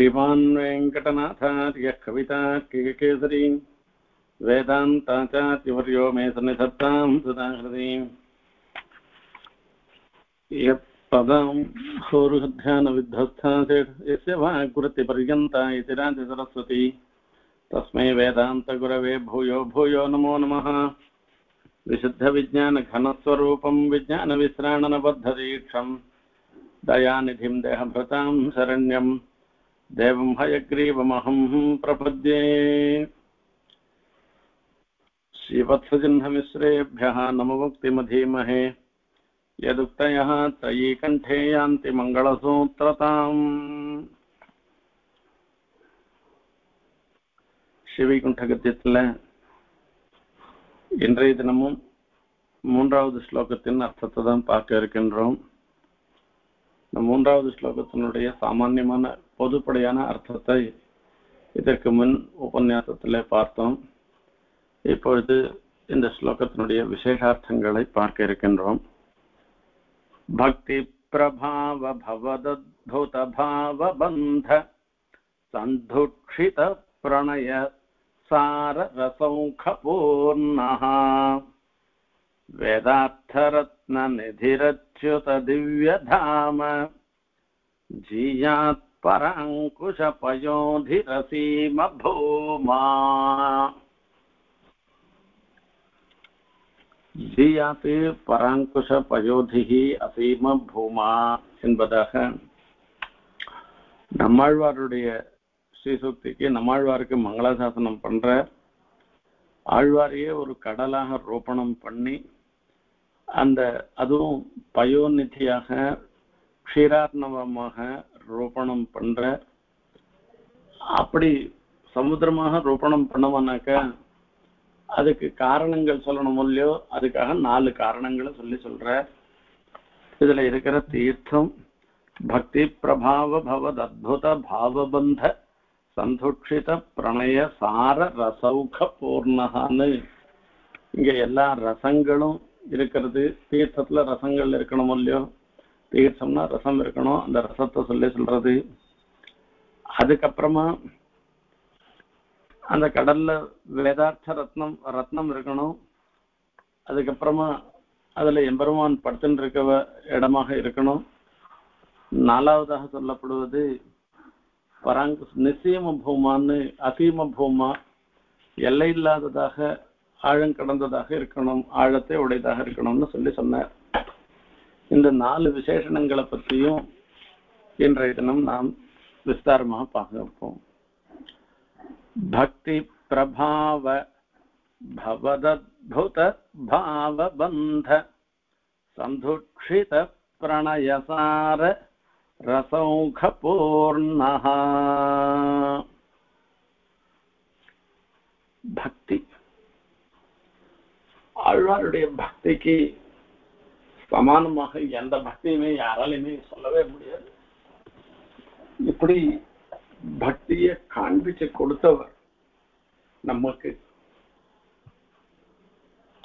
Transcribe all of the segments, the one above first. श्रीमान् वेङ्कटनाथार्य कवितार्किककेसरी वेदान्ताचार्यवर्यो मे सन्निधत्तां सदा हृदयं यत्पदं सोरुध्यानविद्धस्थास्य वाग्वृत्तिपर्यन्ता इति राजसरस्वती तस्मै वेदान्तगुरवे भूयो भूयो नमो नमः। विशुद्धविज्ञानघनस्वरूपं विज्ञानविश्राणनबद्धदीक्षं दयानिधिं देहभृतां शरण्यं देवं हयग्रीवमहं प्रपद्ये। श्रीवत्सजिह्नमिश्रेभ्यः नमोक्तिमधीमहे यदुक्तयः त्रयीकण्ठे यान्ति मङ्गलसूत्रताम्। श्रीवैकुण्ठ गद्यतिल இன்றைய தினமும் மூன்றாவது ஸ்லோகத்தின் அர்த்தத்தை தான் பார்க்க இருக்கின்றோம். இந்த மூன்றாவது ஸ்லோகத்தினுடைய சாமான்யமான பொதுப்படையான அர்த்தத்தை இதற்கு முன் உபன்யாசத்திலே பார்த்தோம். இப்பொழுது இந்த ஸ்லோகத்தினுடைய விசேஷார்த்தங்களை பார்க்க இருக்கின்றோம். பக்தி பிரபாவ பவதத்புத பாவ பந்த சந்துக்ஷித பிரணய सार रसौख पूर्णः वेदार्थरत्न निधिरच्युत दिव्य धाम जीयात् परांकुश पयोधिरसीम भूमा। जीयात् परांकुश पयोधिः असीम भूमा என்பதாக நம்மாழ்வாருடைய ஸ்ரீசூக்திக்கு நம்மாழ்வாருக்கு மங்களாசாசனம் பண்ற ஆழ்வாரையே ஒரு கடலாக ரோபணம் பண்ணி அந்த அதுவும் பயோநிதியாக க்ஷீரார்ணவமாக ரோபணம் பண்ற. அப்படி சமுத்திரமாக ரோபணம் பண்ணவனாக்க அதுக்கு காரணங்கள் சொல்லணும் இல்லையோ, அதுக்காக 4 காரணங்களை சொல்ற. இதுல இருக்கிற தீர்த்தம் பக்தி பிரபாவ பவத் அத்புத பாவபந்த சந்துக்ஷித பிரணய சார ரசௌக பூர்ணஹான்னு இங்க எல்லா ரசங்களும் இருக்கிறது. தீர்த்தத்துல ரசங்கள் இருக்கணும் இல்லையோ, தீர்த்தம்னா ரசம் இருக்கணும், அந்த ரசத்தை சொல்றது. அதுக்கப்புறமா அந்த கடல்ல வேதார்த்த ரத்னம் இருக்கணும். அதுக்கப்புறமா அதுல எம்பெருமான் படுத்துன்னு இருக்க இடமாக இருக்கணும். 4வதாக சொல்லப்படுவது பராங்கு நிசீம பூமான்னு அசீம பூமா, எல்லை இல்லாததாக ஆழங்கடந்ததாக இருக்கணும், ஆழத்தை உடையதாக இருக்கணும்னு சொன்னார். இந்த 4 விசேஷணங்களை பற்றியும் இன்றைய தினம் நாம் விஸ்தாரமாக பார்ப்போம். பக்தி பிரபாவ பவதத்புத பாவபந்த சந்துக்ஷித பிரணயசார रसौख पूर्णः। भक्ति आழ்வாருடைய பக்திக்கு சமானமாக எந்த பக்தியுமே யாராலுமே சொல்லவே முடியாது. இப்படி பக்தியை காண்பிச்சு கொடுத்தவர் நமக்கு,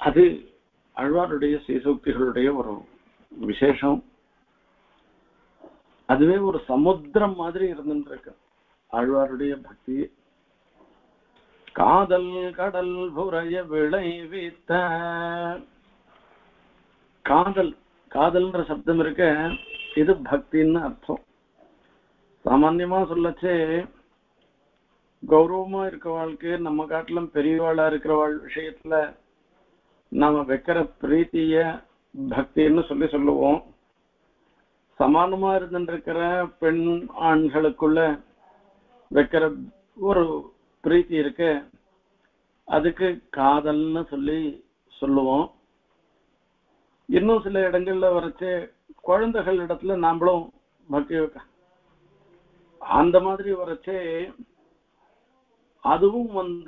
அது ஆழ்வாருடைய சீசூக்திகளுடைய ஒரு விசேஷம். அதுவே ஒரு சமுத்திரம் மாதிரி இருந்துருக்கு ஆழ்வாருடைய பக்தி. காதல் கடல் புரைய விளைவித்த காதல், காதல்ன்ற சப்தம் இருக்க இது பக்தின்னு அர்த்தம். சாமான்யமா சொல்லச்சே கௌரவமா இருக்க வாழ்க்கை, நம்ம காட்டிலும் பெரியவாளா இருக்கிற விஷயத்துல நாம வைக்கிற பிரீத்திய பக்தின்னு சொல்லுவோம். சமானமா இருந்துருக்கிற பெண் ஆண்களுக்குள்ள வைக்கிற ஒரு பிரீத்தி இருக்கு, அதுக்கு காதல்னு சொல்லுவோம். இன்னும் சில இடங்கள்ல வரைச்சு குழந்தைகள் இடத்துல நாமளும் பக்தி அந்த மாதிரி வரைச்சு அதுவும்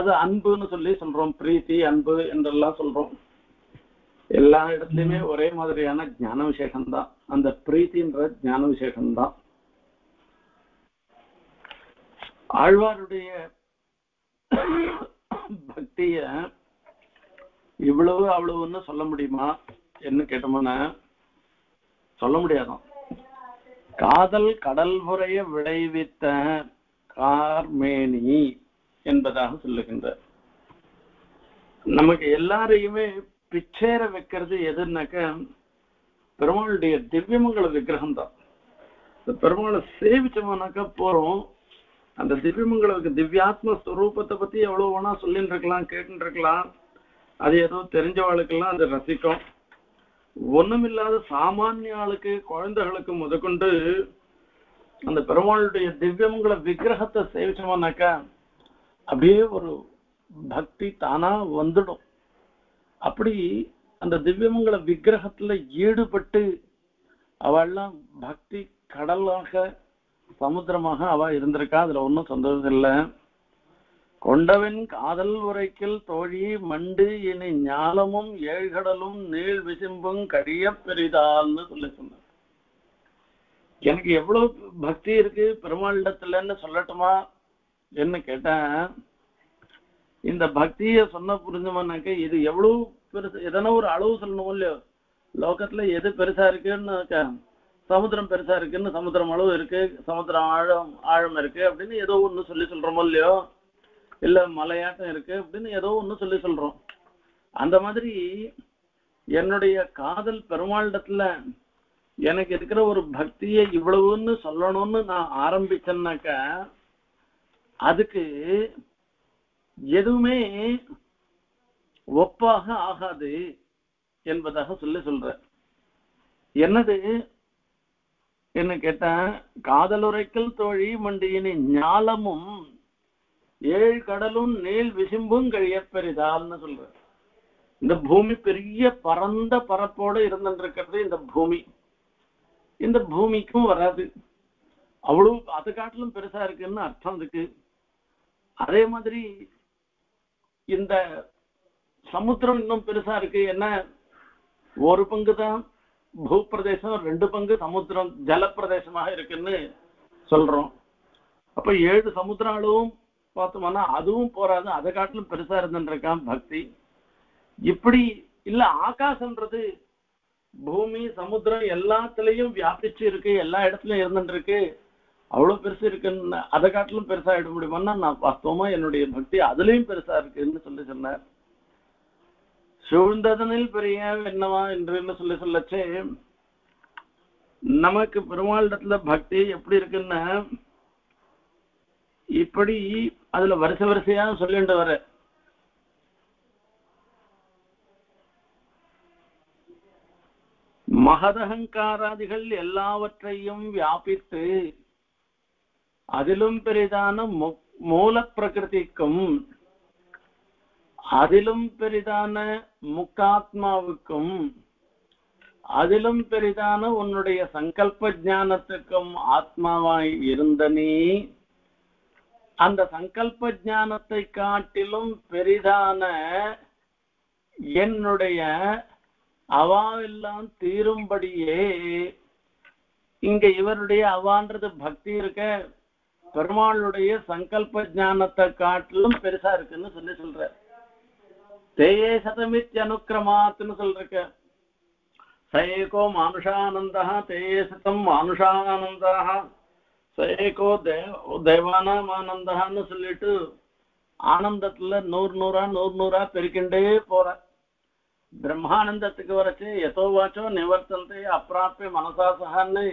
அது அன்புன்னு சொல்றோம். பிரீத்தி அன்பு என்றெல்லாம் சொல்றோம். எல்லா இடத்துலயுமே ஒரே மாதிரியான ஞான விசேஷம்தான் அந்த பிரீத்தின்ற ஞான விசேஷம்தான். ஆழ்வாருடைய பக்திய இவ்வளவு அவ்வளவுன்னு சொல்ல முடியுமா என்ன கேட்டோம்னா சொல்ல முடியாதான். காதல் கடல் புரைய விளைவித்த கார்மேனி என்பதாக சொல்லுகின்றார். நமக்கு எல்லாரையுமே பிச்சேர வைக்கிறது எதுனாக்க பெருமாளுடைய திவ்யமங்கள விக்கிரகம் தான். இந்த பெருமாளை சேவிச்சோம்னாக்கா போறோம், அந்த திவ்யமங்களுக்கு திவ்யாத்ம ஸ்வரூபத்தை பத்தி எவ்வளவு வேணா சொல்லிட்டு இருக்கலாம், கேட்டு இருக்கலாம், அது ஏதோ தெரிஞ்சவாளுக்கெல்லாம் அது ரசிக்கும். ஒண்ணுமில்லாத சாமானிய ஆளுக்கு குழந்தைகளுக்கு முதற்கொண்டு அந்த பெருமாளுடைய திவ்யமங்கள விக்கிரகத்தை சேவிச்சோம்னாக்கா அப்படியே ஒரு பக்தி தானா வந்துடும். அப்படி அந்த திவ்யமங்கள விக்கிரகத்துல ஈடுபட்டு அவெல்லாம் பக்தி கடலாக சமுத்திரமாக அவ இருந்திருக்கா, அதுல ஒன்றும் சந்தோஷம் இல்லை. கொண்டவன் காதல் உரைக்கில் தோழி மண்டு இனி ஞாலமும் ஏழ்கடலும் நீள் விசும்பும் கரிய பெரிதால்னு சொல்லி சொன்னார். எனக்கு எவ்வளவு பக்தி இருக்கு பெருமாளிடத்துலன்னு சொல்லட்டுமா என்ன கேட்டேன். இந்த பக்திய சொன்ன புரிஞ்சுமானாக்க இது எவ்வளவு பெருசு, எதனா ஒரு அளவு சொல்லணும் இல்லையோ. லோகத்துல எது பெருசா இருக்குன்னு, சமுத்திரம் பெருசா இருக்குன்னு, சமுத்திரம் அளவு இருக்கு, சமுத்திரம் ஆழம் இருக்கு அப்படின்னு ஏதோ ஒண்ணு சொல்லி சொல்றோமோ இல்லையோ, இல்ல மலையாட்டம் இருக்கு அப்படின்னு ஏதோ ஒண்ணு சொல்லி சொல்றோம். அந்த மாதிரி என்னுடைய காதல் பெருமாளிடத்துல எனக்கு இருக்கிற ஒரு பக்தியை இவ்வளவுன்னு சொல்லணும்னு நான் ஆரம்பிச்சேன்னாக்க அதுக்கு எதுவுமே ஒப்பாக ஆகாது என்பதாக சொல்லி சொல்ற. என்னது என்ன கேட்டேன், காதலுரைக்கல் தோழி மண்டியினி ஞாலமும் ஏழு கடலும் நீள் விசும்பும் கழிய பெரிதால்னு சொல்ற. இந்த பூமி பெரிய பரந்த பரப்போடு இருந்துருக்கிறது. இந்த பூமிக்கும் வராது, அவ்வளவு அது காட்டிலும் பெருசா இருக்குன்னு அர்த்தம் இருக்கு. அதே மாதிரி இந்த சமுத்திரம் இன்னும் பெருசா இருக்கு, என்ன ஒரு பங்கு தான் பூப்பிரதேசம், 2 பங்கு சமுத்திரம் ஜலப்பிரதேசமாக இருக்குன்னு சொல்றோம். அப்ப 7 சமுத்திரம் அளவும் பார்த்தோம்னா அதுவும் போறாது, அதை காட்டிலும் பெருசா இருந்துருக்கான் பக்தி. இப்படி இல்ல ஆகாசம்ன்றது பூமி சமுத்திரம் எல்லாத்துலயும் வியாபிச்சு இருக்கு, எல்லா இடத்துலயும் இருந்துருக்கு, அவ்வளவு பெருசு இருக்குன்னு அதை காட்டிலும் பெருசா ஆயிட முடியுமான்னா நான் வாஸ்தவமா என்னுடைய பக்தி அதுலயும் பெருசா இருக்குன்னு சொல்லி சொன்னார். சூழ்ந்ததனில் பெரிய என்னவா என்று சொல்லி சொல்லச்சு நமக்கு பெருமாளிடத்துல பக்தி எப்படி இருக்குன்னா இப்படி அதுல வரிசை வரிசையா சொல்லிட்டு வர. மகதகங்காராதிகள் எல்லாவற்றையும் வியாபித்து அதிலும் பெரிதான மூல பிரகிருதிக்கும் அதிலும் பெரிதான முக்காத்மாவுக்கும் அதிலும் பெரிதான உன்னுடைய சங்கல்ப ஞானத்துக்கும் ஆத்மாவாய் இருந்த நீ அந்த சங்கல்ப ஞானத்தை காட்டிலும் பெரிதான என்னுடைய அவாவெல்லாம் தீரும்படியே. இங்க இவருடைய அவான்றது பக்தி இருக்க பெருமாளுடைய சங்கல்ப ஞானத்தை காட்டிலும் பெருசா இருக்குன்னு சொல்லி சொல்ற. தேயே சதமித் அனுக்கிரமாத்துன்னு சொல்ற. சயேகோ மானுஷானந்தா தேயே சதம் மானுஷானந்தா சயேகோ தேவானாம் ஆனந்தான்னு சொல்லிட்டு ஆனந்தத்துல 100 100 100 100 பெருக்கிண்டே போற. பிரம்மானந்தத்துக்கு வரச்சு எதோ வாச்சோ நிவர்த்தந்தை அப்பிராப்பே மனசாசகான்னு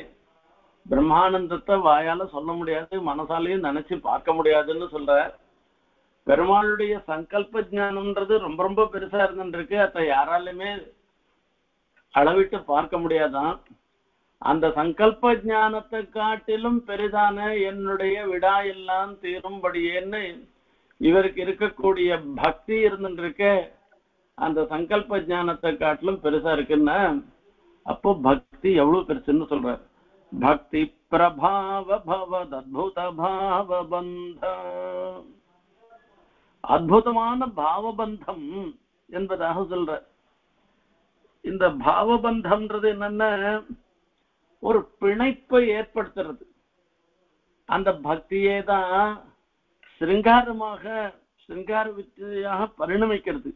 பிரம்மானந்தத்தை வாயால சொல்ல முடியாது, மனசாலையும் நினைச்சு பார்க்க முடியாதுன்னு சொல்ற. பெருமாளுடைய சங்கல்ப ஜானம்ன்றது ரொம்ப ரொம்ப பெருசா இருந்துருக்கு, அதை யாராலுமே அளவிட்டு பார்க்க முடியாதான். அந்த சங்கல்ப ஜானத்தை காட்டிலும் பெரிதான என்னுடைய விடா எல்லாம் தீரும்படியேன்னு இவருக்கு இருக்கக்கூடிய பக்தி இருந்துருக்க அந்த சங்கல்ப ஜானத்தை காட்டிலும் பெருசா இருக்குன்னா அப்போ பக்தி எவ்வளவு பெருசுன்னு சொல்றாரு. பக்தி பிரபாவ பவத் அத்புத பாவ பந்த, அத்புதமான பாவபந்தம் என்பதாக சொல்ற. இந்த பாவபந்தம்ன்றது என்னன்னா ஒரு பிணைப்பை ஏற்படுத்துறது. அந்த பக்தியே தான் சிருங்கார வித்தையாக பரிணமிக்கிறது.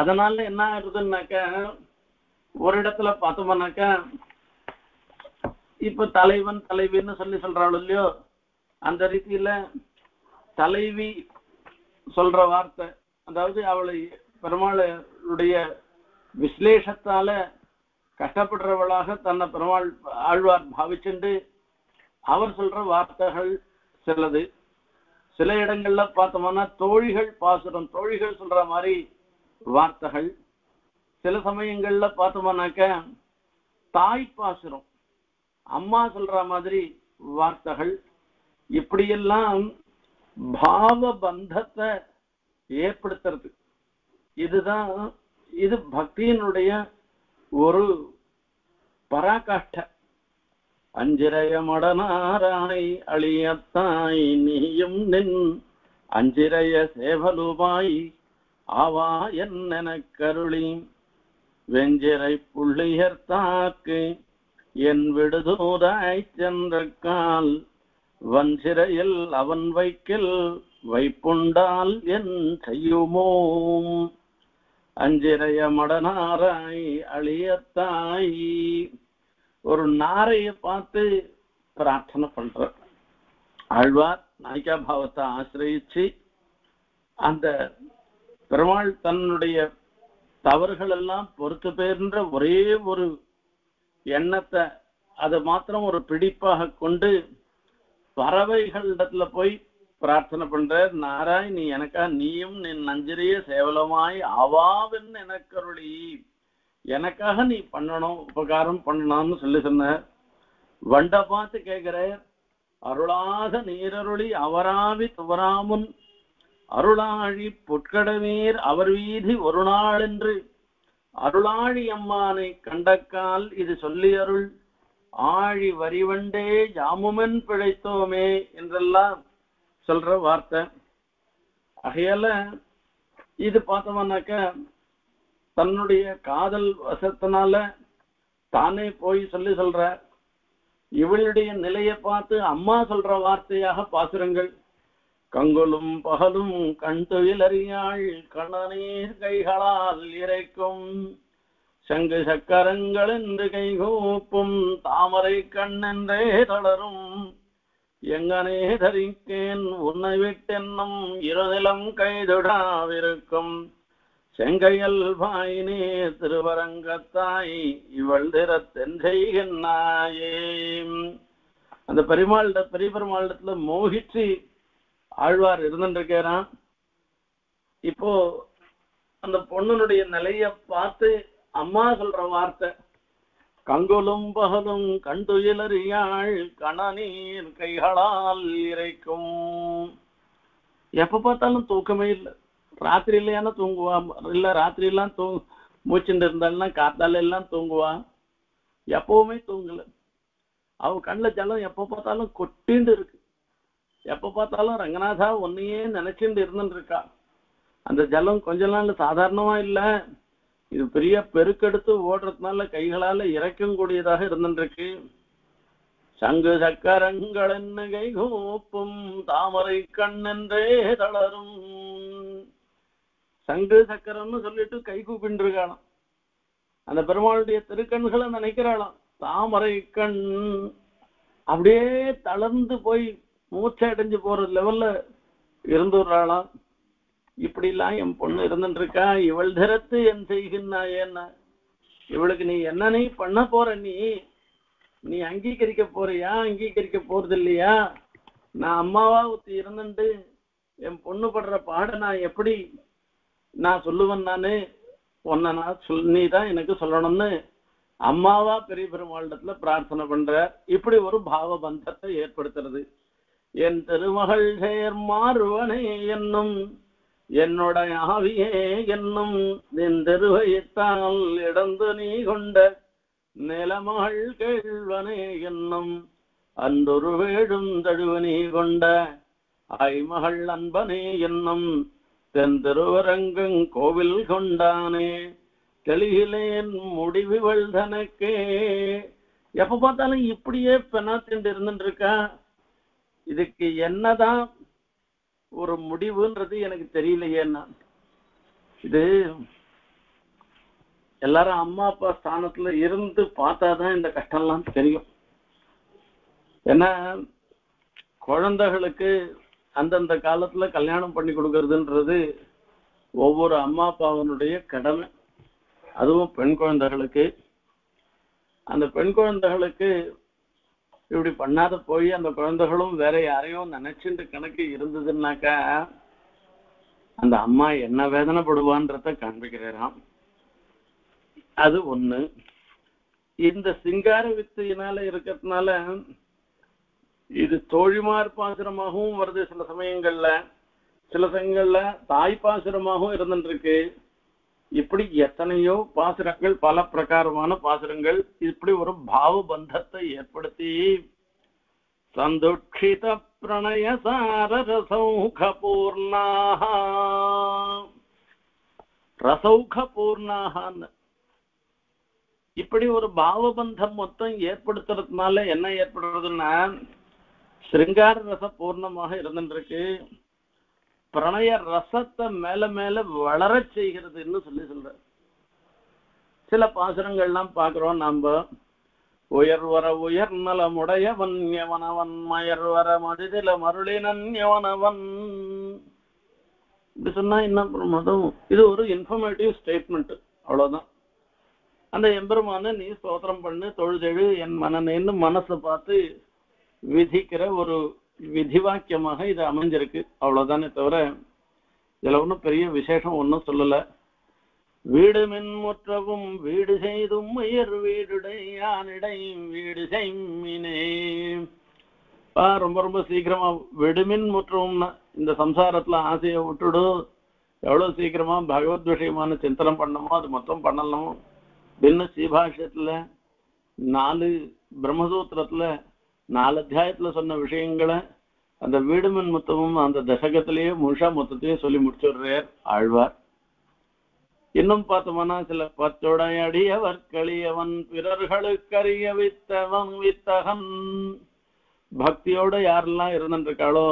அதனால என்ன ஆகுதுன்னாக்க ஒரு இடத்துல பார்த்தோம்னாக்க इलेवन तलवियो अंद रीत तलवि वार्ते अवड़े विश्लेषताल कष्टपड़व तन पेरमाल आழ்வார் भाविच्चेंडु वार्ता சில இடங்கள்ல பார்த்தோம்னா தோழிகள் பாசுரம் தோழிகள் சொல்ற மாதிரி வார்த்தைகள் சில சமயங்கள்ல பார்த்தோம்னாக்க தாய் பாசுரம் அம்மா சொல்ற மாதிரி வார்த்தைகள் இப்படி எல்லாம் பாவ பந்தத்தை ஏற்படுத்துறது இதுதான் இது பக்தியினுடைய ஒரு பராகாஷ்ட अंजिराय अंजिराय आवायी वेंजिरायूराल वंजिरायल वैपुंडाल अंजिराय मडनाराय अलियत्ताई और नारे पात प्रार्थना पड़ आழ்வார் नायिका भावते आश्रयिच्ची अंद पेरुमाल तन्नुடைய तवरुகள் எல்லாம் பொறுத்து பேர்ன்ற ஒரே ஒரு எண்ணத்தை அது மாத்திரம் ஒரு பிடிப்பாக கொண்டு பறவைகள் இடத்துல போய் प्रार्थना பண்ற நாராயணி எனக்கா நீயும் என் நஞ்சிரையே சேவலமாய் ஆவாவென் எனக்கருளி नहीं पड़नों उपकार पड़ना वंड पात कवरावि तुवराम अरुलाीर वीधि और अरुलाने कंडकाल इधर आरी वरीवंडे यामुमेन पिड़ोमे वार्ता अगल इत पावन तन्नुடைய காதல் வசத்தனால தானே போய் சொல்லி சொல்ற இவளுடைய நிலையை பார்த்து அம்மா சொல்ற வார்த்தையாக பாசுரங்கள் கங்கொலும் பகலும் கண்டுயிலறியாள் கணநீர் கைகளால் இறைக்கும் சங்கு சக்கரங்கள் என்று கைகூப்பும் தாமரை கண்ணென்றே தளரும் எங்கனே தரிக்கேன் உன்னை விட்டென்னும் இருநிலம் கைதுடாவிருக்கும் செங்கையல் வாயினே திருவரங்கத்தாய் இவள் திரத்தென்றையன்னாயே அந்த பெரிய பெருமாளிடத்துல மோகிச்சு ஆழ்வார் இருந்திருக்காராம் இப்போ அந்த பொண்ணுனுடைய நிலையை பார்த்து அம்மா சொல்ற வார்த்தை கங்கொலும் பகலும் கண்டுயிலறியாள் கணநீர் கைகளால் இறைக்கும் எப்ப பார்த்தாலும் தூக்கமே இல்லை रात्रि तूंगवा रात्रि तू मूचल काल तूंगवा तूंगल कण्ल जलम एपाल कोटाल रंगनाथा उन्नये नैचर अंत जलम कुछ ना साधारण इतना पेरुक्त ओडा कई इकूर संग तामரை கண்ணென்றே தளரும் संग सक्रम்னு कई கூப்பிண்டிருக்கான அந்த பெருமாளுடைய திருக்கண்களை நினைக்கிறாளா தாமரை கண் அப்படியே தளர்ந்து போய் மூச்சை அடைஞ்சு போற லெவல்ல இருந்துறாளா இப்படி எல்லாம் என் பொண்ணு இருந்திருக்கா இவள் தரத்து என் செய்கினாயேன்னா இவளுக்கு நீ என்ன நீ பண்ண போற நீ அங்கீகரிக்கப்போறியா அங்கீகரிக்க போறது இல்லையா நான் அம்மாவா ஊத்தி இருந்துட்டு என் பொண்ணு படுற பாட நான் எப்படி நான் சொல்லுவேன் நானே ஒன்ன நான் சொல்லிதா எனக்கு சொல்லணும்னு அம்மாவா பெரிய பெருமாளிடத்துல பிரார்த்தனை பண்ற இப்படி ஒரு பாவ பந்தத்தை ஏற்படுத்துறது என் திருமகள் சேர் மாறுவனே என்னும் என்னோட ஆவியே என்னும் என் திருவயத்தால் இடந்து நீ கொண்ட நிலமகள் கேள்வனே என்னும் அந்தொரு வேடும் தழுவனே கொண்ட ஐமகள் அன்பனே என்னும் தென் திருவரங்கம் கோவில் கொண்டானே தெளிகிலேன் முடிவுகள் தனக்கே எப்ப பார்த்தாலும் இப்படியே பெனாத்திண்டு இருந்துருக்கா இதுக்கு என்னதான் ஒரு முடிவுன்றது எனக்கு தெரியலையேன்னா இது எல்லாரும் அம்மா அப்பா ஸ்தானத்துல இருந்து பார்த்தாதான் இந்த கஷ்டம்லாம் தெரியும் ஏன்னா குழந்தைகளுக்கு அந்த காலத்துல கல்யாணம் பண்ணி கொடுக்கிறதுன்றது ஒவ்வொரு அம்மா அப்பாவனுடைய கடமை. அதுவும் பெண் குழந்தைகளுக்கு அந்த பெண் குழந்தைகளுக்கு இப்படி பண்ணாத போய் அந்த குழந்தைகளும் வேற யாரையும் நினைச்சுட்டு கணக்கு இருந்ததுன்னாக்கா அந்த அம்மா என்ன வேதனைப்படுவான்றத காண்பிக்கிறாராம். அது ஒண்ணு. இந்த சிங்கார வித்தையினால இருக்கிறதுனால இது தோழிமார் பாசுரமாகவும் வருது, சில சமயங்கள்ல தாய் பாசுரமாகவும் இருந்துருக்கு. இப்படி எத்தனையோ பாசுரங்கள், பல பிரகாரமான பாசுரங்கள் இப்படி ஒரு பாவ பந்தத்தை ஏற்படுத்தி சந்துக்ஷித பிரணய சாரசௌகபூர்ணாஹ இப்படி ஒரு பாவபந்தம் மொத்தம் ஏற்படுத்துறதுனால என்ன ஏற்படுறதுன்னா சிருங்கார ரச பூர்ணமாக இருந்துருக்கு, பிரணய ரசத்தை மேல மேல வளர செய்கிறதுன்னு சொல்ற சில பாசுரங்கள்லாம் பாக்குறோம். நம்ம உயர்வர உயர்நலமுடையவன் எவனவன் மயர்வர மதிதில மருளினன் எவனவன் இப்படி சொன்னா என்ன மதம்? இது ஒரு இன்ஃபர்மேட்டிவ் ஸ்டேட்மெண்ட், அவ்வளவுதான். அந்த எம்பெருமான நீ ஸ்தோத்திரம் பண்ணு, தொழுதெழு என் மனநேன்னு மனசை பார்த்து விதிக்கிற ஒரு விதிவாக்கியமாக இது அமைஞ்சிருக்கு, அவ்வளவுதானே தவிர இதுல ஒன்றும் பெரிய விசேஷம் ஒன்றும் சொல்லல. வீடு மின்முற்றவும் வீடு செய்தும் உயர் வீடுடையானிடை வீடு செய்மினே ரொம்ப ரொம்ப சீக்கிரமா விடுமின் முற்றவும்னா இந்த சம்சாரத்துல ஆசையை விட்டுடும், எவ்வளவு சீக்கிரமா பகவத் விஷயமான சிந்தனம் பண்ணமோ அது மொத்தம் பண்ணலாமோ பின்ன சீபாஷத்துல 4 பிரம்மசூத்திரத்துல 4 அத்தியாயத்துல சொன்ன விஷயங்களை அந்த வீடுமன் மொத்தமும் அந்த தசகத்திலேயே முழுஷா மொத்தத்தையே சொல்லி முடிச்சுடுறார் ஆழ்வார். இன்னும் பார்த்தோம்னா சில பத்தோடையடியவர் களியவன் பிறர்களுக்கு அறிய வித்தவன் வித்தகன் பக்தியோட யாரெல்லாம் இருந்துருக்காளோ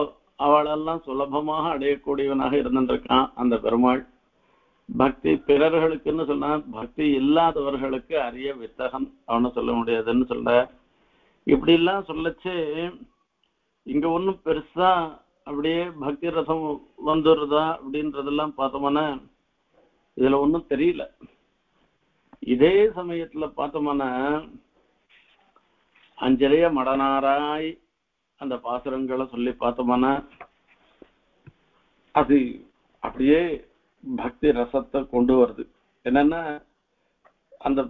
அவளெல்லாம் சுலபமாக அடையக்கூடியவனாக இருந்துருக்கான் அந்த பெருமாள். பக்தி பிறர்களுக்குன்னு சொன்னா பக்தி இல்லாதவர்களுக்கு அரிய வித்தகம் அவனை சொல்ல முடியாதுன்னு சொல்ற. இப்படி எல்லாம் சொல்லச்சு இங்க ஒன்றும் பெருசா அப்படியே பக்தி ரசம் வந்துடுறதா அப்படின்றதெல்லாம் பார்த்தோம்னா இதுல ஒன்றும் தெரியல. இதே சமயத்துல பார்த்தோம்னா அஞ்சலிய மடனாராய் அந்த பாசுரங்களை சொல்லி பார்த்தோம்னா அது அப்படியே பக்தி ரசத்தை கொண்டு வருது. என்னன்னா அந்த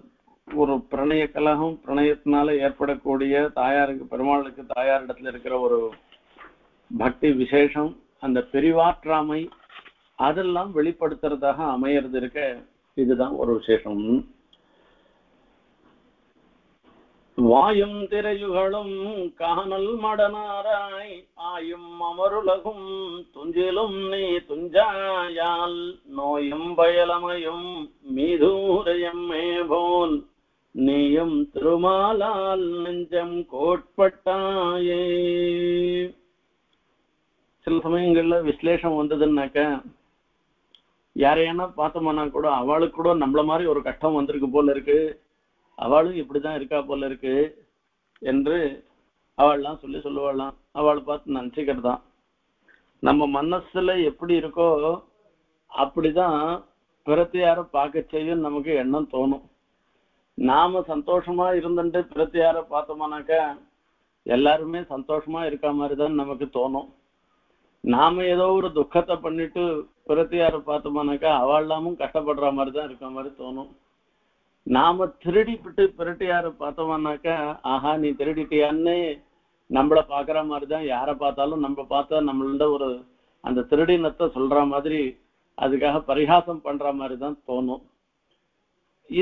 ஒரு பிரணய கலகம், பிரணயத்தினால ஏற்படக்கூடிய தாயாருக்கு பெருமாளுக்கு தாயார் இடத்துல இருக்கிற ஒரு பக்தி விசேஷம், அந்த பிரிவாற்றாமை அதெல்லாம் வெளிப்படுத்துறதாக அமையறது இருக்க. இதுதான் ஒரு விசேஷம். வாயும் திரையுகளும் காணல் மடனாராய் ஆயும் அமருலகும் துஞ்சிலும் நீ துஞ்சாயால் நோயும் பயலமையும் மீதூரையம் மேபோல் நீயும் திருமாலால் நெஞ்சம் கோட்பட்டாயே. சில சமயங்கள்ல விஸ்லேஷம் வந்ததுன்னாக்க யாரையான பார்த்தோம்னா கூட அவளுக்கு கூட நம்மள மாதிரி ஒரு கஷ்டம் வந்திருக்கு போல இருக்கு, அவளும் இப்படிதான் இருக்கா போல இருக்கு என்று அவள்லாம் சொல்லுவாளாம். அவளை பார்த்து நினைச்சுக்கிறது தான் நம்ம மனசுல எப்படி இருக்கோ அப்படிதான் பிரத்தியார பார்க்க செய்யும் நமக்கு எண்ணம் தோணும். நாம சந்தோஷமா இருந்துட்டு பிரத்தியார பார்த்தோம்னாக்க எல்லாருமே சந்தோஷமா இருக்கா மாதிரிதான் நமக்கு தோணும். நாம ஏதோ ஒரு துக்கத்தை பண்ணிட்டு பிரத்தியார பார்த்தோம்னாக்கா அவள்லாமும் கஷ்டப்படுற மாதிரிதான் இருக்க மாதிரி தோணும். நாம திருடிப்பிட்டு பிரட்டியார பார்த்தோம்னாக்கா ஆஹா நீ திருடிட்டியான்னு நம்மளை பாக்குற மாதிரிதான் யாரை பார்த்தாலும் நம்ம பார்த்தா நம்மள ஒரு அந்த திருடினத்தை சொல்ற மாதிரி அதுக்காக பரிகாசம் பண்ற மாதிரிதான் தோணும்.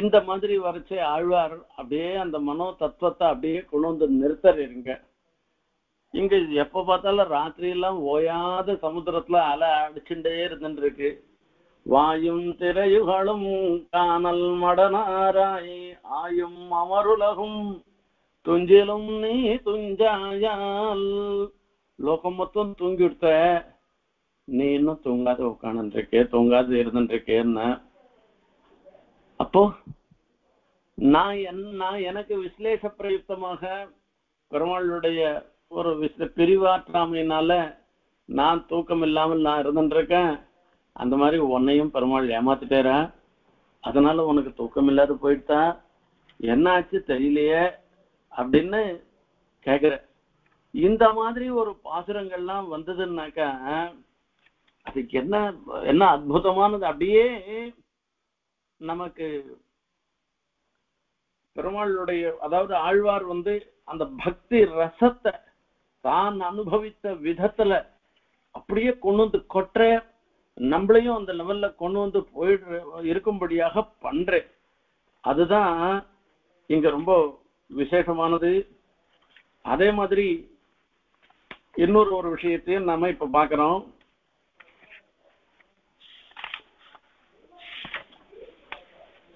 இந்த மாதிரி வரைச்சே ஆழ்வார் அப்படியே அந்த மனோ தத்துவத்தை அப்படியே கொண்டு வந்து நிறுத்தறீங்க. இங்க எப்ப பார்த்தாலும் ராத்திரியெல்லாம் ஓயாத சமுத்திரத்துல அலை அடிச்சுட்டே இருந்துட்டு இருக்கு. வாயும் திரையுகளும் காணல் மடனாராய் ஆயும் அமருலகும் துஞ்சிலும் நீ துஞ்சாயால் லோகம் மொத்தம் தூங்கிடுத்த, நீ இன்னும் தூங்காத உட்காந்துருக்கே, தூங்காது இருந்துருக்கேன்னு. அப்போ நான் எனக்கு விஸ்லேஷ பிரயுக்தமாக பெருமாளுடைய ஒரு பிரிவாற்றாமையினால நான் தூக்கம் இல்லாமல் நான் இருந்துட்டேன். அந்த மாதிரி உன்னையும் பெருமாள் ஏமாத்திட்டாரா, அதனால உனக்கு தூக்கம் இல்லாத போயிட்டா, என்ன ஆச்சு தெரியலையே அப்படின்னு கேக்குற. இந்த மாதிரி ஒரு பாசுரங்கள்லாம் வந்ததுன்னாக்கா அதுக்கு என்ன என்ன அற்புதமானது. அப்படியே நமக்கு பெருமாளுடைய அதாவது ஆழ்வார் வந்து அந்த பக்தி ரசத்தை தான் அனுபவித்த விதத்துல அப்படியே கொண்டு வந்து கொட்டுற, நம்மளையும் அந்த லெவல்ல கொண்டு வந்து போயிடுற இருக்கும்படியாக பண்றேன். அதுதான் இங்க ரொம்ப விசேஷமானது. அதே மாதிரி இன்னொரு ஒரு விஷயத்தையும் நாம இப்ப பாக்குறோம்.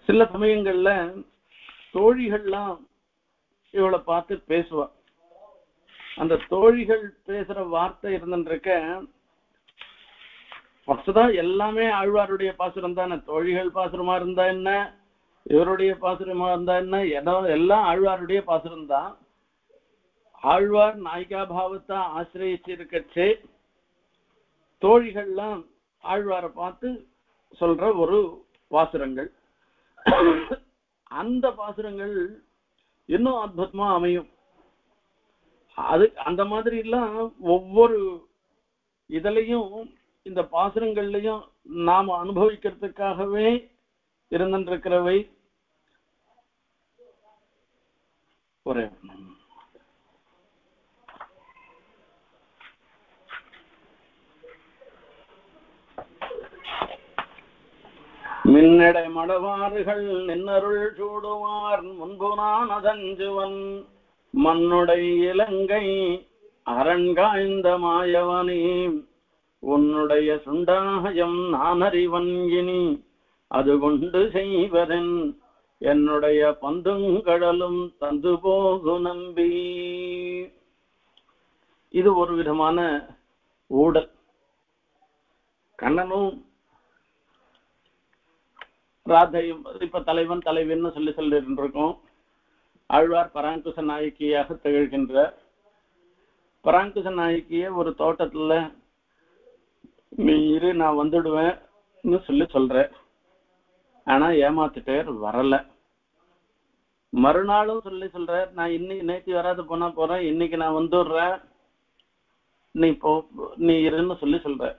சில சமயங்கள்ல தோழிகள்லாம் இவளை பார்த்து பேசுவா. அந்த தோழிகள் பேசுற வார்த்தை இருந்துருக்க ஃபர்ஸ்ட்தான் எல்லாமே ஆழ்வாருடைய பாசுரம் தானே. தோழிகள் பாசுரமா இருந்தா என்ன, இவருடைய பாசுரமா இருந்தா என்ன, எல்லாம் ஆழ்வாருடைய பாசுரம் தான். ஆழ்வார் நாயிகா பாவத்தை ஆசிரியச்சிருக்கச்சே தோழிகள்லாம் ஆழ்வாரை பார்த்து சொல்ற ஒரு பாசுரங்கள். அந்த பாசுரங்கள் இன்னும் அற்புதமா அமையும். அது அந்த மாதிரி எல்லாம் ஒவ்வொரு இதுலையும் இந்த பாசுரங்கள்லையும் நாம் அனுபவிக்கிறதுக்காகவே இருந்திருக்கிறவை. ஒரே மின்னடை மடவாறுகள் நின்னருள் சூடுவார் முன்பு நான் அதஞ்சுவன் மண்ணுடை இலங்கை அரண்காய்ந்த மாயவனே உன்னுடைய சுண்டாயம் நான் அறிவன் இனி அது கொண்டு செய்வதன் என்னுடைய பந்துங்கடலும் தந்து போகு நம்பி. இது ஒரு விதமான ஊடல். கண்ணனும் ராதையும் இப்ப தலைவன் தலைவின்னு சொல்லிருக்கோம். ஆழ்வார் பராங்குச நாயக்கியாக திகழ்கின்ற பராங்குச நாயக்கிய ஒரு தோட்டத்துல நீ இரு நான் வந்துடுவேன்னு சொல்ற. ஆனா ஏமாத்திட்டார், வரல. மறுநாளும் சொல்ற நான் இன்னைக்கு வராது போனா போறேன், இன்னைக்கு நான் வந்துடுறேன் நீ போ நீ இருன்னு சொல்ற.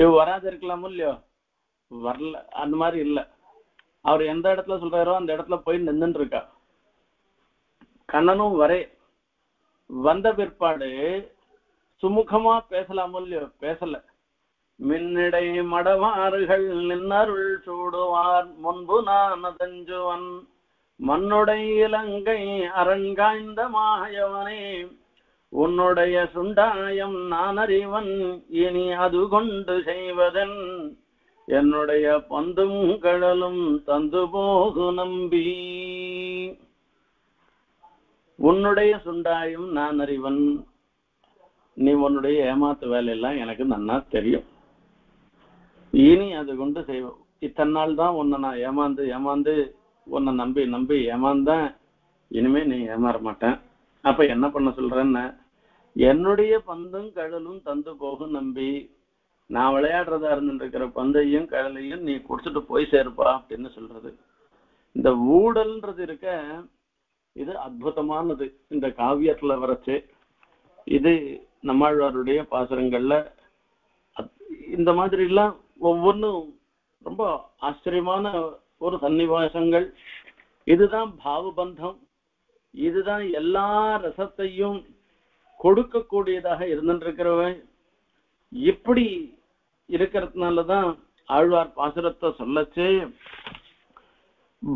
இவ வராத இருக்கலாமோ இல்லையோ, வரல. அந்த மாதிரி இல்ல, அவர் எந்த இடத்துல சொல்றாரோ அந்த இடத்துல போய் நின்றுட்டு இருக்கா. கண்ணனும் வரே வந்த பிற்பாடு சுமுகமா பேசலாமோ இல்லையோ, பேசல. மின்னடை மடவாறுகள் நின்னருள் சூடுவார் முன்பு நான் அதஞ்சுவன் மண்ணுடை இலங்கை அரண்காய்ந்த மாயவனே உன்னுடைய சுண்டாயம் நான் அறிவன் இனி அது கொண்டு செய்வதன் என்னுடைய பந்தும் கடலும் தந்து போகு நம்பி. உன்னுடைய சுண்டாயம் நான் அறிவன், நீ உன்னுடைய ஏமாத்து வேலையெல்லாம் எனக்கு நன்னா தெரியும், இனி அது கொண்டு செய்வோம். இத்தனை நாள் தான் உன்னை நான் ஏமாந்து உன்னை நம்பி ஏமாந்தேன், இனிமே நீ ஏமாற மாட்டேன். அப்ப என்ன பண்ண சொல்றேன்னு, என்னுடைய பந்தும் கடலும் தந்து போகும் நம்பி, நான் விளையாடுறதா இருந்துருக்கிற பந்தையும் கடலையும் நீ குடிச்சிட்டு போய் சேர்ப்பா அப்படின்னு சொல்றது. இந்த ஊடல்ன்றது இருக்க இது அற்புதமானது. இந்த காவியத்துல வரச்சு இது நம்மாழ்வாருடைய பாசுரங்கள்ல இந்த மாதிரி எல்லாம் ஒவ்வொன்றும் ரொம்ப ஆச்சரியமான ஒரு சன்னிவாசங்கள். இதுதான் பாவபந்தம். இதுதான் எல்லா ரசத்தையும் கொடுக்கக்கூடியதாக இருந்துருக்கிறவன். இப்படி இருக்கிறதுனாலதான் ஆழ்வார் பாசுரத்தை சொல்லச்சு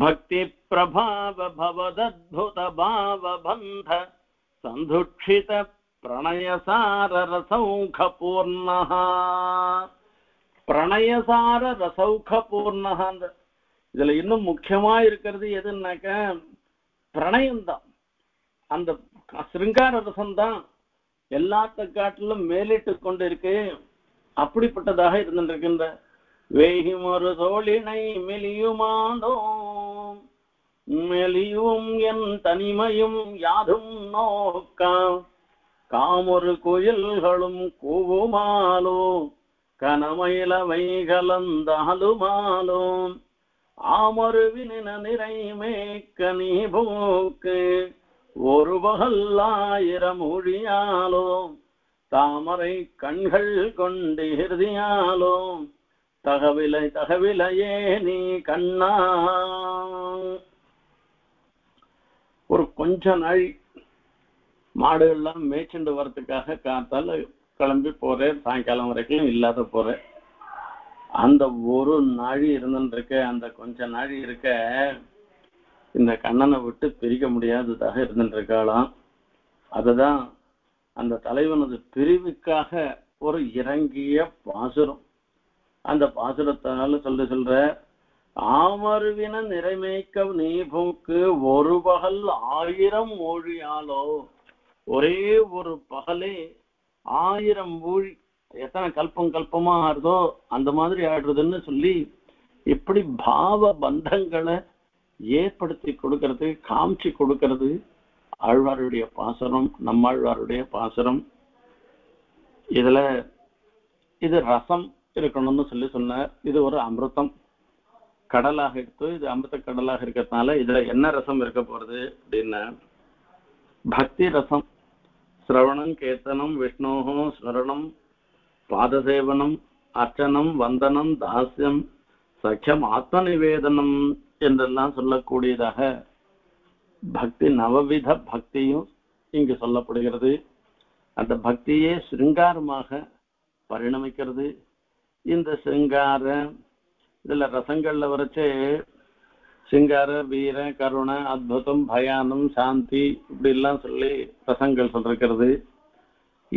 பக்தி பிரபாவ பவதத்புத பாவபந்த சந்துட்சித பிரணயசார ரசௌக பூர்ணஹ. பிரணயசார ரசௌக பூர்ணஹ. இதுல இன்னும் முக்கியமா இருக்கிறது எதுனாக்க பிரணயம்தான். அந்த சிருங்கார ரசம்தான் எல்லாத்த காட்டிலும் மேலிட்டு கொண்டு இருக்கு. அப்படிப்பட்டதாக இருந்துருக்கின்ற வேகிமொரு தோளினை மெலியுமானோ தாமரை கண்கள் கொண்டு ஹிருதியாலோ தகவிலை தகவிலையே நீ கண்ணா. ஒரு கொஞ்ச நாள் மாடுகள்லாம் மேய்ச்சிண்டு வர்றதுக்காக காத்தால கிளம்பி போறேன், சாயங்காலம் வரைக்கும் இல்லாத போறேன். அந்த ஒரு நாழி இருந்துருக்க, அந்த கொஞ்ச நாழி இருக்க இந்த கண்ணனை விட்டு பிரிக்க முடியாததாக இருந்துருக்காளாம். அதுதான் அந்த தலைவனது பிரிவுக்காக ஒரு இறங்கிய பாசுரம். அந்த பாசுரத்தால சொல்ற ஆமருவின நிறைமேய்க்க நீ போக்கு ஒரு பகல் ஆயிரம் ஊழியாலோ, ஒரே ஒரு பகலே 1000 ஊழி, எத்தனை கல்பம் கல்பமா ஆடுதோ அந்த மாதிரி ஆடுறதுன்னு சொல்லி இப்படி பாவ பந்தங்களை ஏற்படுத்தி கொடுக்கறது, காமிச்சு கொடுக்கறது ஆழ்வாருடைய பாசுரம், நம்மாழ்வாருடைய பாசுரம். இதுல இது ரசம் இருக்கணும்னு சொல்லி சொன்னார். இது ஒரு அமிர்தம் கடலாக எடுத்து, இது அமிர்த கடலாக இருக்கிறதுனால இதுல என்ன ரசம் இருக்க போறது அப்படின்னா பக்தி ரசம். சிரவணம் கீர்த்தனம் விஷ்ணோகோ ஸ்மரணம் பாதசேவனம் அர்ச்சனம் வந்தனம் தாஸ்யம் சக்யம் ஆத்ம நிவேதனம் என்றெல்லாம் சொல்லக்கூடியதாக பக்தி, நவவித பக்தியும் இங்கு சொல்லப்படுகிறது. அந்த பக்தியே சிருங்காரமாக பரிணமிக்கிறது. இந்த சிங்கார இதுல ரசங்கள்ல வரைச்சே சிங்கார, வீர, கருணை, அத்புதம், பயானம், சாந்தி இப்படி எல்லாம் சொல்லி ரசங்கள் சொல்லிருக்கிறது.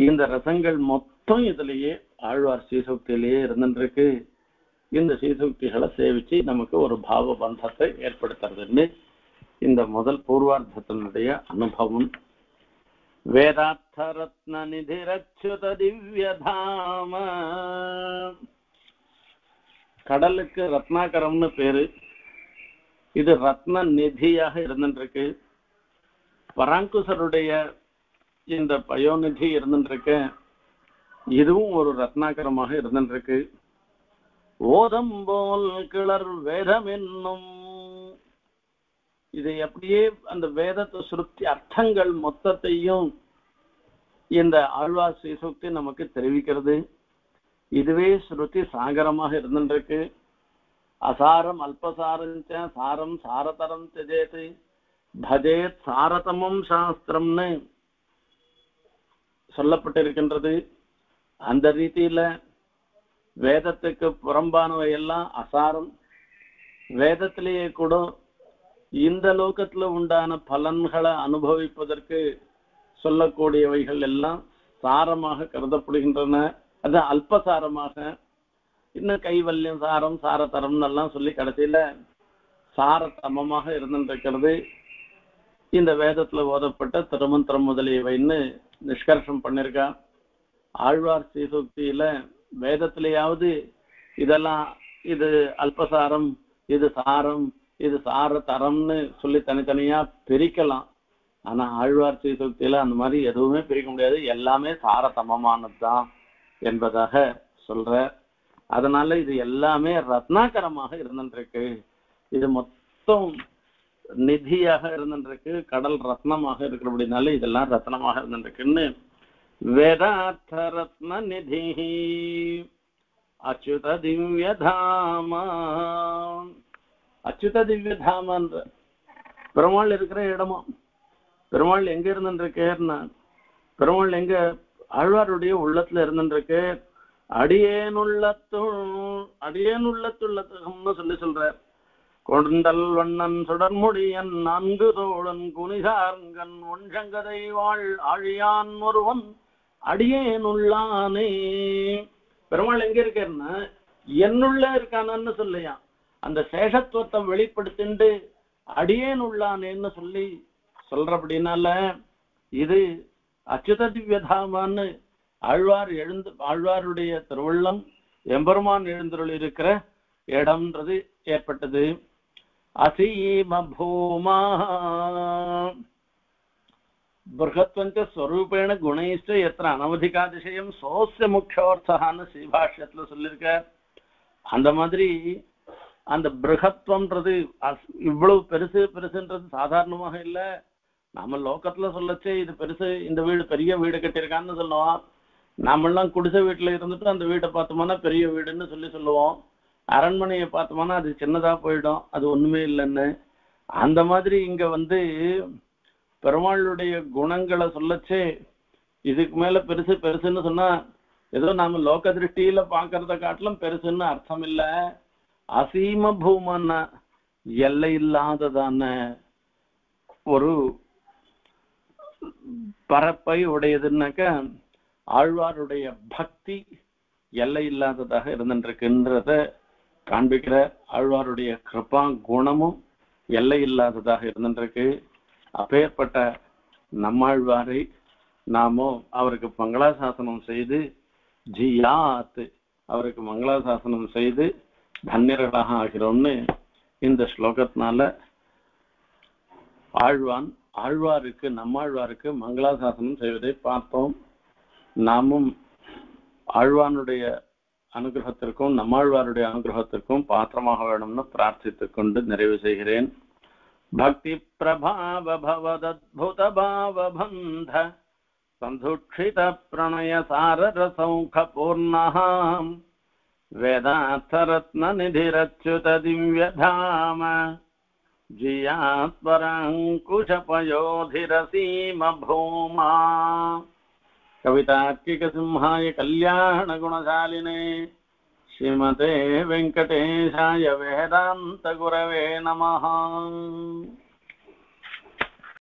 இந்த ரசங்கள் மொத்தம் இதுலயே ஆழ்வார் ஸ்ரீசக்தியிலேயே இருந்துருக்கு. இந்த ஸ்ரீசக்திகளை சேவிச்சு நமக்கு ஒரு பாவ பந்தத்தை ஏற்படுத்துறதுன்னு இந்த முதல் பூர்வார்த்தத்தினுடைய அனுபவம். வேதார்த்த ரத்ன நிதிரச்சுத திவ்யதாம, கடலுக்கு ரத்னாகரம்னு பேரு. இது ரத்ன நிதியாக இருந்துருக்கு. பராங்குசருடைய இந்த பயோநிதி இருந்துருக்கு, இதுவும் ஒரு ரத்னாகரமாக இருந்துருக்கு. ஓதம்போல் கிளர் வேதம் என்னும் இதை அப்படியே அந்த வேதத்தை சுருத்தி அர்த்தங்கள் மொத்தத்தையும் இந்த ஆழ்வார் ஸ்ரீசூக்தி நமக்கு தெரிவிக்கிறது. இதுவே ஸ்ருதி சாகரமாக இருந்துருக்கு. அசாரம் அல்பசாரஞ்ச சாரம் சாரதரம் திஜேதி பஜேத் சாரதமம் சாஸ்திரம்னு சொல்லப்பட்டிருக்கின்றது. அந்த ரீதியில வேதத்துக்கு புறம்பானவை எல்லாம் அசாரம். வேதத்திலேயே கூட இந்த லோகத்துல உண்டான பலன்களை அனுபவிப்பதற்கு சொல்லக்கூடியவைகள் எல்லாம் சாரமாக கருதப்படுகின்றன. அது அல்பசாரமாக. இன்னும் கைவல்யம் சாரம் சாரதரம்னு எல்லாம் சொல்லி கடைசியில சாரதமமாக இருந்துருக்கிறது. இந்த வேதத்துல ஓதப்பட்ட திருமந்திரம் முதலியவைன்னு நிஷ்கர்ஷம் பண்ணிருக்கா. ஆழ்வார் ஸ்ரீசூக்தியில வேதத்திலேயாவது இதெல்லாம் இது அல்பசாரம், இது சாரம், இது சாரதரம்னு சொல்லி தனித்தனியா பிரிக்கலாம். ஆனா ஆழ்வார் ஸ்ரீசூக்தியில அந்த மாதிரி எதுவுமே பிரிக்க முடியாது, எல்லாமே சாரதமமானதுதான் என்பதாக சொல்ற. அதனால இது எல்லாமே ரத்னாகரமாக இருந்துருக்கு. இது மொத்தம் நிதியாக இருந்துருக்கு, கடல் ரத்னமாக இருக்கிறபடினால இதெல்லாம் ரத்னமாக இருந்துருக்குன்னு வேதார்த்த ரத்ன நிதி அச்சுத திவ்ய தாமா. அச்சுத திவ்ய தாமன்ற பெருமாள் இருக்கிற இடமா, பெருமாள் எங்க இருந்துருக்கேன்னா பெருமாள் எங்க ஆழ்வாருடைய உள்ளத்துல இருந்துருக்கு. அடியேனுள்ளத்துள் அடியேனுள்ளத்துள்ளதுன்னு சொல்லி சொல்ற. கொண்டல் வண்ணன் சுடர்முடியன் நன்கு தோழன் குனிசார்கன் ஒன்றங்கதை வாழ் ஆழியான் ஒருவன் அடியேனுள்ளானே. பெருமாள் எங்க இருக்கேன்னா என்னுள்ள இருக்கானு சொல்லியா, அந்த சேஷத்துவத்தை வெளிப்படுத்திண்டு அடியேனுள்ளானேன்னு சொல்லி சொல்றபடினால இது அச்சுத திவ்யதாமான்னு ஆழ்வார் எழுந்து ஆழ்வாருடைய திருவள்ளம் எம்பெருமான் எழுந்தருள் இருக்கிற இடம்ன்றது ஏற்பட்டது. असीम भूमा बृहत्वञ्च स्वरूपेण गुणैश्च यत्र अनवधिकातिशयम् सोस्य मुख्योर्थः न सीभाष्यत्ल சொல்லிருக்க அந்த மாதிரி அந்த बृहत्वம்ன்றது இவ்வளவு பெருசு பெருசுன்றது சாதாரணமாக இல்ல நம்ம லோகத்துல சொல்லச்சே இது பெருசு இந்த வீடு பெரிய வீடு கட்டிருக்கான்னு சொல்லுவோம் நாமெல்லாம் குடிசை வீட்ல இருந்துட்டு அந்த வீட்டை பார்த்தோம்னா பெரிய வீடுன்னு சொல்லுவோம் அரண்மனையை பார்த்தோம்னா அது சின்னதா போய்டும் அது ஒண்ணுமே இல்லன்னு அந்த மாதிரி இங்க வந்து பெருமாளுடைய குணங்களை சொல்லச்சே இதுக்கு மேல பெருசு பெருசுன்னு சொன்னா ஏதோ நாம லோக திருஷ்டியில பாக்குறத காட்டிலும் பெருசுன்னு அர்த்தம் இல்ல அசீம பூமன்னா எல்லை இல்லாததான ஒரு பரப்பை உடையதுன்னாக்க ஆழ்வாருடைய பக்தி எல்லை இல்லாததாக இருந்திருக்கின்றத காண்பிக்கிற ஆழ்வாருடைய கிருபா குணமும் எல்லை இல்லாததாக இருந்திருக்கு அப்பேற்பட்ட நம்மாழ்வாரை நாமோ அவருக்கு மங்களாசாசனம் செய்து ஜியாத் அவருக்கு மங்களாசாசனம் செய்து தன்னிரளாக ஆகிறோம்னு இந்த ஸ்லோகத்தினால ஆழ்வான் ஆழ்வாருக்கு நம்மாழ்வாருக்கு மங்களாசாசனம் செய்வதை பார்த்தோம் நாமும் ஆழ்வானுடைய அனுகிரகத்திற்கும் நம்மாழ்வாருடைய அனுகிரகத்திற்கும் பாத்திரமாக வேணும்னு பிரார்த்தித்துக் கொண்டு நிறைவு செய்கிறேன் भक्ति प्रभाव भवदद्भुत भाव बंध संधुक्षित प्रणय सार रसौख पूर्णः वेदार्थ रत्न निधिरच्युत दिव्य धाम जियात्परांकुश पयोधिरसीम भूमा कवितार्किक सिंहाय कल्याण गुणशालिने श्रीमते वेंकटेशाय वेदांत गुरवे नमः।